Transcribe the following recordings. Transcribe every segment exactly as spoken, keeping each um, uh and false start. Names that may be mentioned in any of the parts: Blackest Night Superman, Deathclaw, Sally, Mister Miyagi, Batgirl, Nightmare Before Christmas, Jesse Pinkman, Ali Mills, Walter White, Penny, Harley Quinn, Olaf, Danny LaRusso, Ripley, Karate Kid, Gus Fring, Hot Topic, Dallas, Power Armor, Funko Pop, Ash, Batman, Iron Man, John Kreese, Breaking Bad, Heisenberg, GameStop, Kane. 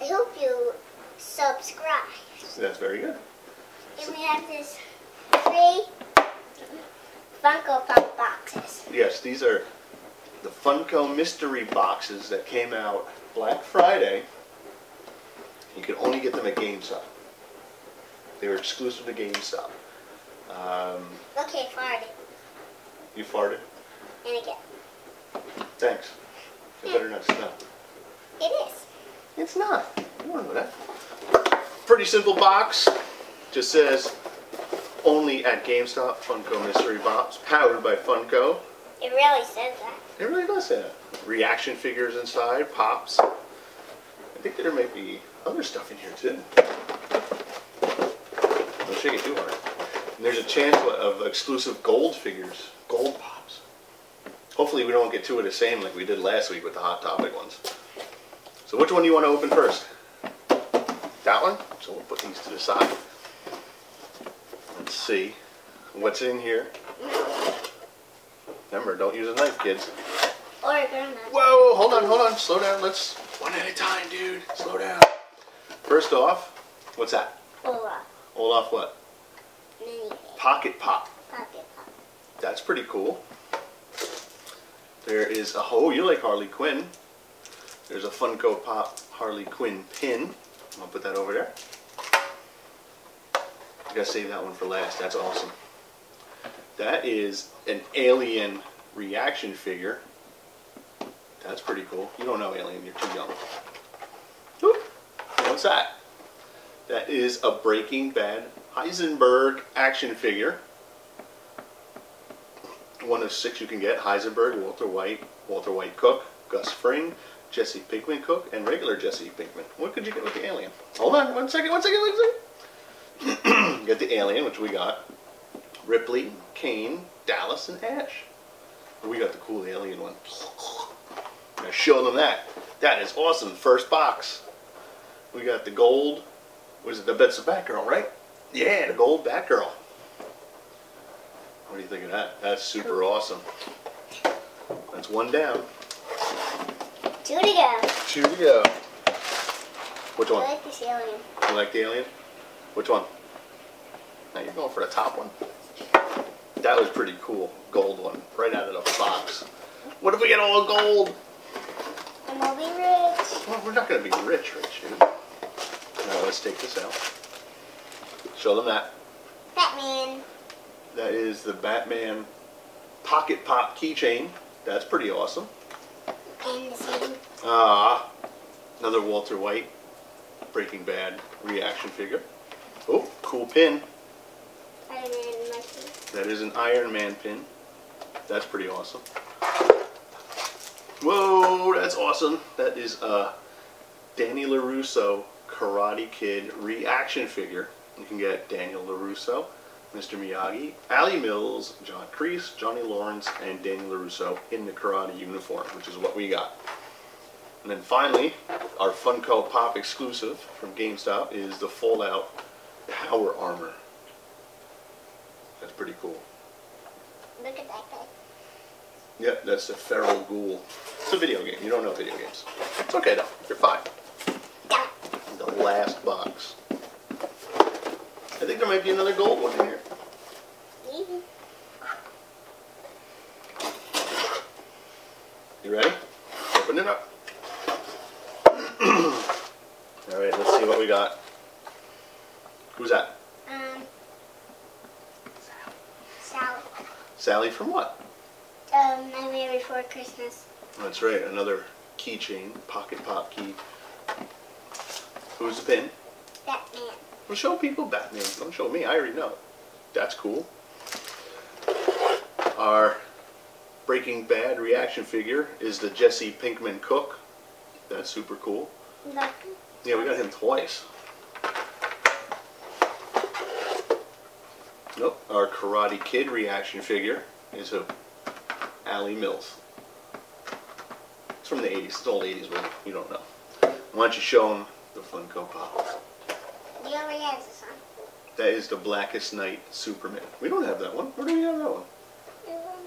I hope you subscribe. That's very good. And we have this three Funko Pop boxes. Yes, these are the Funko mystery boxes that came out Black Friday. You could only get them at GameStop. They were exclusive to GameStop. Um, okay, farted. You farted? And again. Thanks. It's better not smell. It is. It's not. You don't know that. Pretty simple box. Just says only at GameStop Funko mystery box, powered by Funko. It really says that. It really does say that. Reaction figures inside, pops. I think there may be other stuff in here too. Don't shake it too hard. And there's a chance of exclusive gold figures, gold pops. Hopefully we don't get two of the same like we did last week with the Hot Topic ones. So which one do you want to open first? That one? So we'll put these to the side. Let's see what's in here. Remember, don't use a knife, kids. Or a grandma. Whoa, hold on, hold on. Slow down. Let's one at a time, dude. Slow down. First off, what's that? Olaf. Olaf what? Minifig. Pocket Pop. Pocket Pop. That's pretty cool. There is a, oh, you like Harley Quinn. There's a Funko Pop Harley Quinn pin. I'll put that over there. I gotta save that one for last. That's awesome. That is an Alien reaction figure. That's pretty cool. You don't know Alien, you're too young. Whoop. What's that? That is a Breaking Bad Heisenberg action figure. One of six you can get. Heisenberg, Walter White, Walter White Cook, Gus Fring, Jesse Pinkman Cook, and regular Jesse Pinkman. What could you get with the Alien? Hold on, one second, one second, one second. Get the Alien, which we got. Ripley, Kane, Dallas, and Ash. We got the cool Alien one. I'm going to show them that. That is awesome. First box. We got the gold. What is it? That's the Batgirl, right? Yeah, the gold Batgirl. What do you think of that? That's super awesome. That's one down. Two to go. Two to go. Which one? I like this Alien. You like the Alien? Which one? Now you're going for the top one. That was pretty cool. Gold one. Right out of the box. What if we get all gold? And we'll be rich. Well, we're not going to be rich, rich, dude. Now let's take this out. Show them that. Batman. That is the Batman Pocket Pop keychain. That's pretty awesome. And the same. Ah, another Walter White Breaking Bad reaction figure. Oh, cool pin. Iron Man monkey. That is an Iron Man pin. That's pretty awesome. Whoa, that's awesome. That is a Danny LaRusso Karate Kid reaction figure. You can get Daniel LaRusso, Mister Miyagi, Ali Mills, John Kreese, Johnny Lawrence, and Danny LaRusso in the karate uniform, which is what we got. And then finally, our Funko Pop exclusive from GameStop is the Fallout Power Armor. That's pretty cool. Look at that guy. Yep, that's the feral ghoul. It's a video game. You don't know video games. It's okay though. You're fine. Yeah. The last box. I think there might be another gold one in here. You ready? Open it up. All right, let's see what we got. Who's that? Um. Sally. Sally from what? Um, Nightmare Before Christmas. That's right. Another keychain, pocket pop key. Who's the pin? Batman. Well, show people Batman. Don't show me. I already know. That's cool. Our Breaking Bad reaction figure is the Jesse Pinkman Cook. That's super cool. Lucky. Yeah, we got him twice. Nope. Our Karate Kid reaction figure is who? Ali Mills. It's from the eighties. It's old eighties, but you don't know. Why don't you show him the Funko Pop? He already has this one. That is the Blackest Night Superman. We don't have that one. Where do we have that one? The one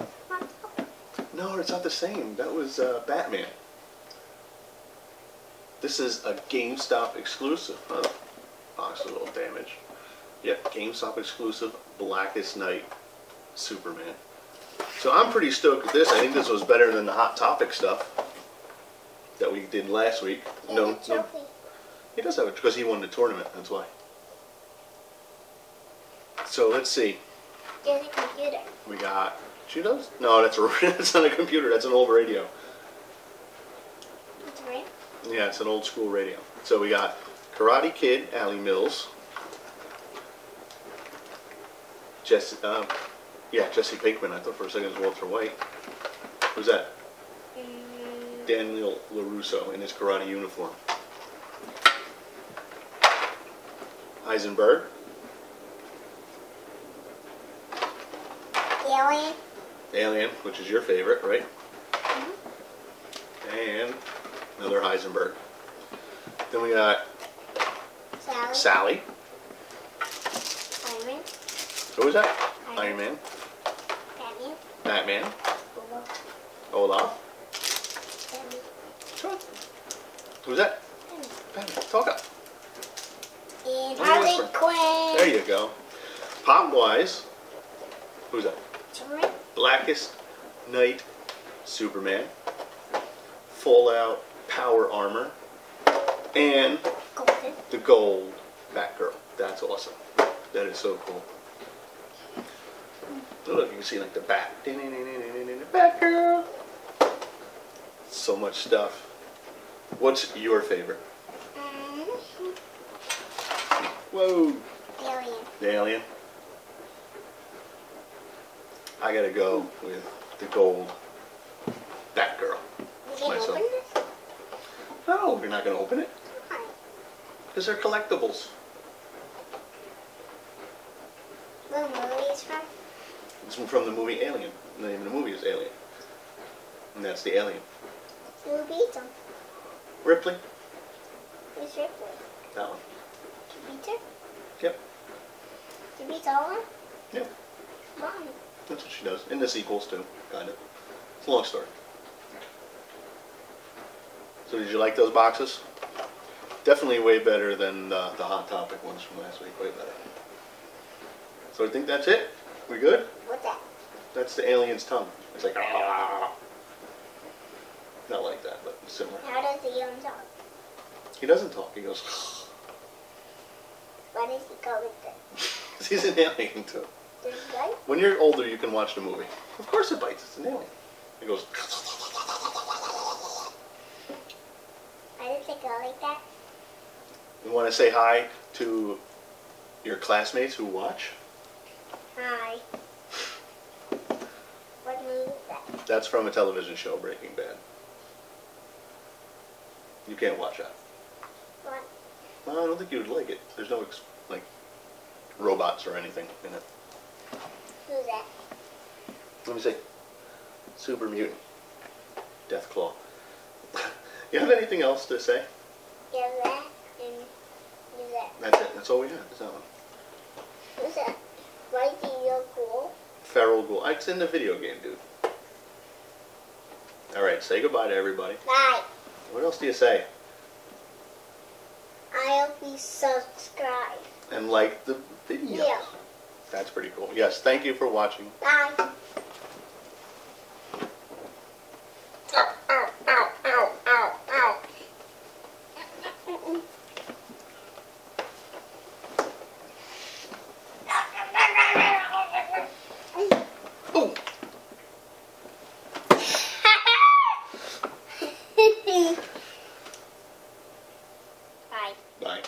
that's what? What? No, it's not the same. That was uh, Batman. This is a GameStop exclusive. Oh, box a little damage. Yep, GameStop exclusive, Blackest Night Superman. So I'm pretty stoked with this. I think this was better than the Hot Topic stuff that we did last week. And no, no. He does have it because he won the tournament. That's why. So let's see. Get a computer. We got Cheetos? No, that's a, that's not a computer. That's an old radio. That's right. Yeah, it's an old school radio. So we got Karate Kid, Ali Mills. Jesse, uh, yeah, Jesse Pinkman. I thought for a second it was Walter White. Who's that? Mm. Danny LaRusso in his karate uniform. Heisenberg. Alien. Alien, which is your favorite, right? Mm-hmm. And another Heisenberg. Then we got Sally. Sally. Iron Man. Who is that? Iron, Iron Man. Batman. Batman. Olaf. Olaf. Penny. Sure. Who's that? Penny. Penny. Talk up. And Harley Quinn. There you go. Pop-wise, who's that? Superman. Blackest Night Superman. Fallout, Power Armor. And Golden. The gold Batgirl. That's awesome. That is so cool. Oh, look, you can see like the bat. Batgirl. So much stuff. What's your favorite? Whoa. Alien. The Alien. I gotta go with the gold Batgirl. You myself. Open this? No, you're not gonna open it. Why? Because they're collectibles. What movie is from? It's from the movie Alien. The name of the movie is Alien. And that's the Alien. Who beat them? Ripley. Who's Ripley? That one. Peter? Yep. Did we tell her? Yep. Why? That's what she does. And the sequels too, kind of. It's a long story. So did you like those boxes? Definitely way better than the, the Hot Topic ones from last week. Way better. So I think that's it. We good? What's that? That's the alien's tongue. It's like, ah. Not like that, but similar. How does the alien talk? He doesn't talk. He goes... Why does he go with this? He's an alien too. Does he bite? When you're older, you can watch the movie. Of course it bites. It's an alien. It goes... Why does it go like that? You want to say hi to your classmates who watch? Hi. What movie is that? That's from a television show, Breaking Bad. You can't watch that. What? Well, I don't think you would like it. There's no, ex like, robots or anything in it. Who's that? Let me see. Super Mutant. Deathclaw. You have anything else to say? Yeah, that and do that. That's it. That's all we have. Is that one. Who's that? Right, the ghoul? Feral ghoul. It's in the video game, dude. Alright, say goodbye to everybody. Bye. What else do you say? I hope you subscribe. And like the video. Yeah. That's pretty cool. Yes, thank you for watching. Bye. Ow, ow, ow, ow, ow, ow. Oh. Bye.